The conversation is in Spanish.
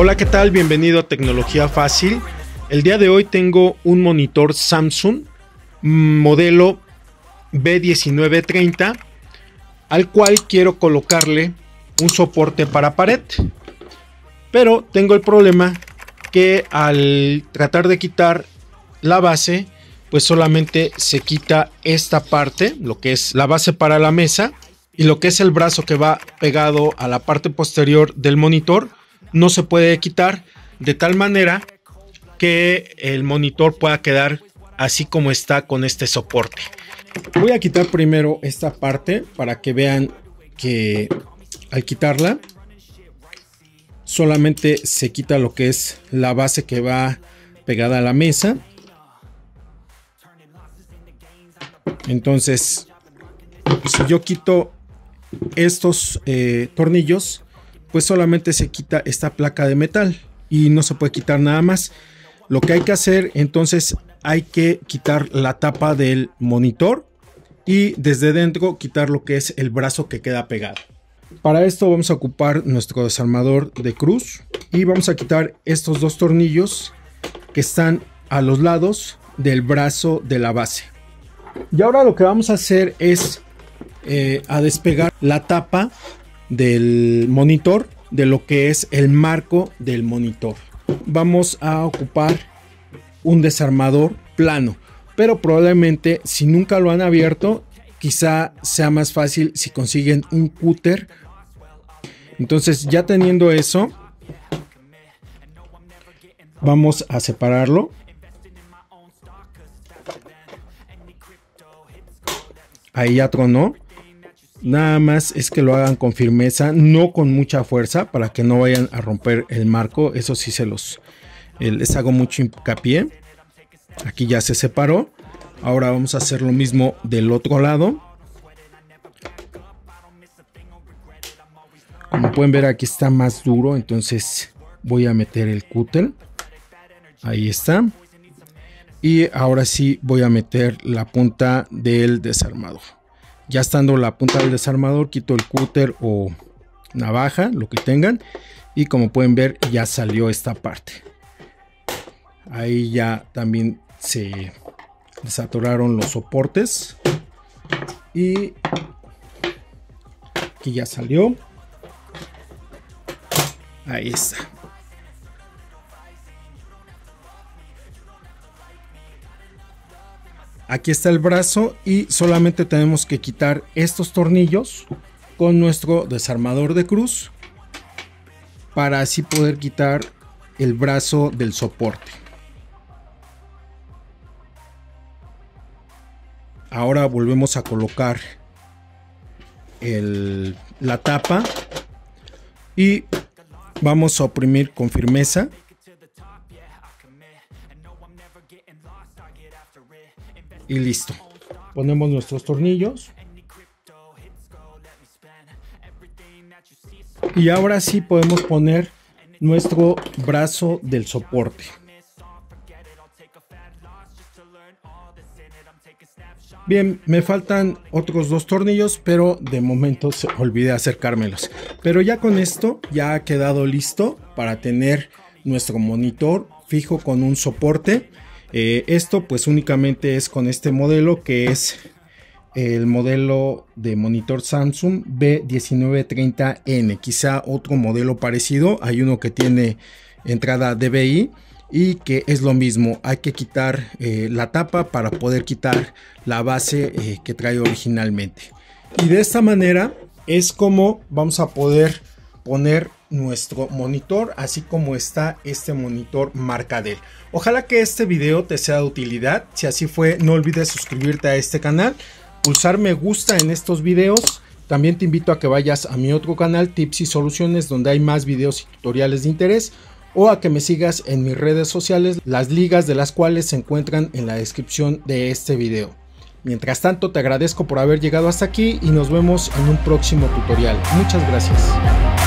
Hola, ¿qué tal? Bienvenido a Tecnología Facil. El día de hoy tengo un monitor Samsung modelo B1930 al cual quiero colocarle un soporte para pared, pero tengo el problema que al tratar de quitar la base, pues solamente se quita esta parte, lo que es la base para la mesa, y lo que es el brazo que va pegado a la parte posterior del monitor no se puede quitar, de tal manera que el monitor pueda quedar así como está con este soporte. Voy a quitar primero esta parte para que vean que al quitarla solamente se quita lo que es la base que va pegada a la mesa. Entonces, si yo quito estos tornillos, pues solamente se quita esta placa de metal y no se puede quitar nada más. Lo que hay que hacer entonces, hay que quitar la tapa del monitor y desde dentro quitar lo que es el brazo que queda pegado. Para esto vamos a ocupar nuestro desarmador de cruz y vamos a quitar estos dos tornillos que están a los lados del brazo de la base. Y ahora lo que vamos a hacer es a despegar la tapa del monitor de lo que es el marco del monitor. Vamos a ocupar un desarmador plano, pero probablemente si nunca lo han abierto, quizá sea más fácil si consiguen un cúter. Entonces, ya teniendo eso, vamos a separarlo. Ahí ya tronó. Nada más es que lo hagan con firmeza, no con mucha fuerza, para que no vayan a romper el marco. Eso sí les hago mucho hincapié. Aquí ya se separó. Ahora vamos a hacer lo mismo del otro lado. Como pueden ver, aquí está más duro, entonces voy a meter el cúter. Ahí está. Y ahora sí voy a meter la punta del desarmador. Ya estando la punta del desarmador, quito el cúter o navaja, lo que tengan. Y como pueden ver, ya salió esta parte. Ahí ya también se desatoraron los soportes y aquí ya salió. Ahí está. Aquí está el brazo y solamente tenemos que quitar estos tornillos con nuestro desarmador de cruz para así poder quitar el brazo del soporte. Ahora volvemos a colocar la tapa y vamos a oprimir con firmeza. Y listo. Ponemos nuestros tornillos. Y ahora sí podemos poner nuestro brazo del soporte. Bien, me faltan otros dos tornillos, pero de momento olvidé acercármelos. Pero ya con esto ya ha quedado listo para tener nuestro monitor fijo con un soporte. Esto pues únicamente es con este modelo, que es el modelo de monitor Samsung B1930N. Quizá otro modelo parecido, hay uno que tiene entrada DVI. Y que es lo mismo, hay que quitar la tapa para poder quitar la base que trae originalmente. Y de esta manera es como vamos a poder poner nuestro monitor, así como está este monitor marca Dell. Ojalá que este video te sea de utilidad. Si así fue, no olvides suscribirte a este canal, pulsar me gusta en estos videos. También te invito a que vayas a mi otro canal, Tips y Soluciones, donde hay más videos y tutoriales de interés. O a que me sigas en mis redes sociales, las ligas de las cuales se encuentran en la descripción de este video. Mientras tanto, te agradezco por haber llegado hasta aquí y nos vemos en un próximo tutorial. Muchas gracias.